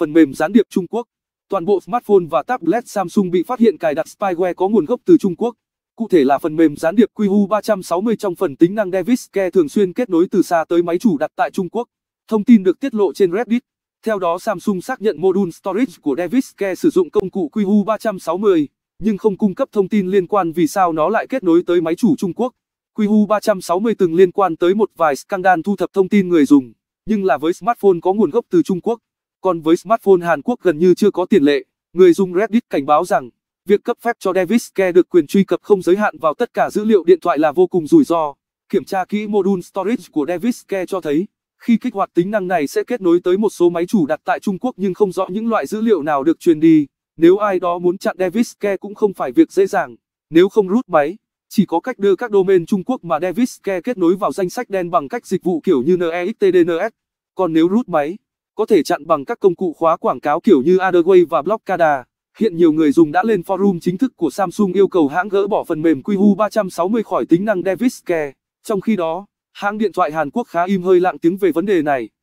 Phần mềm gián điệp Trung Quốc. Toàn bộ smartphone và tablet Samsung bị phát hiện cài đặt spyware có nguồn gốc từ Trung Quốc. Cụ thể là phần mềm gián điệp Qihoo 360 trong phần tính năng Davis Care thường xuyên kết nối từ xa tới máy chủ đặt tại Trung Quốc. Thông tin được tiết lộ trên Reddit. Theo đó, Samsung xác nhận module storage của Device Care sử dụng công cụ Qihoo 360, nhưng không cung cấp thông tin liên quan vì sao nó lại kết nối tới máy chủ Trung Quốc. Qihoo 360 từng liên quan tới một vài scandal thu thập thông tin người dùng, nhưng là với smartphone có nguồn gốc từ Trung Quốc. Còn với smartphone Hàn Quốc gần như chưa có tiền lệ. Người dùng Reddit cảnh báo rằng, việc cấp phép cho Device Care được quyền truy cập không giới hạn vào tất cả dữ liệu điện thoại là vô cùng rủi ro. Kiểm tra kỹ module storage của Device Care cho thấy, khi kích hoạt tính năng này sẽ kết nối tới một số máy chủ đặt tại Trung Quốc nhưng không rõ những loại dữ liệu nào được truyền đi. Nếu ai đó muốn chặn Device Care cũng không phải việc dễ dàng. Nếu không root máy, chỉ có cách đưa các domain Trung Quốc mà Device Care kết nối vào danh sách đen bằng cách dịch vụ kiểu như NEXTDNS. Còn nếu root máy, có thể chặn bằng các công cụ khóa quảng cáo kiểu như AdAway và Blockada. Hiện nhiều người dùng đã lên forum chính thức của Samsung yêu cầu hãng gỡ bỏ phần mềm Qihoo 360 khỏi tính năng Device Care. Trong khi đó, hãng điện thoại Hàn Quốc khá im hơi lặng tiếng về vấn đề này.